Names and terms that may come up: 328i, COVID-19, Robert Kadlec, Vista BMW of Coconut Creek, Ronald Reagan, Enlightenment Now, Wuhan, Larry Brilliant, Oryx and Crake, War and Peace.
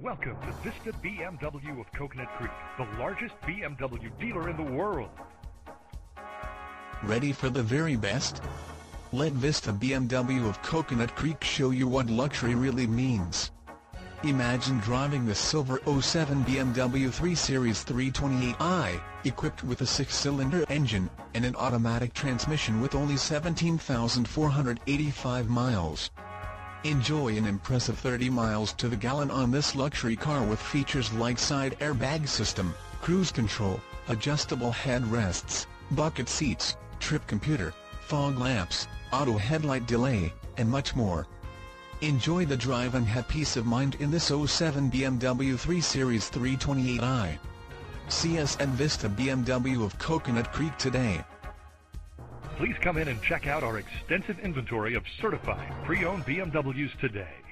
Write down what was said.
Welcome to Vista BMW of Coconut Creek, the largest BMW dealer in the world. Ready for the very best? Let Vista BMW of Coconut Creek show you what luxury really means. Imagine driving the silver 07 BMW 3 Series 328i, equipped with a 6-cylinder engine, and an automatic transmission with only 17,485 miles. Enjoy an impressive 30 miles to the gallon on this luxury car with features like side airbag system, cruise control, adjustable headrests, bucket seats, trip computer, fog lamps, auto headlight delay, and much more. Enjoy the drive and have peace of mind in this 07 BMW 3 Series 328i. See us at Vista BMW of Coconut Creek today. Please come in and check out our extensive inventory of certified pre-owned BMWs today.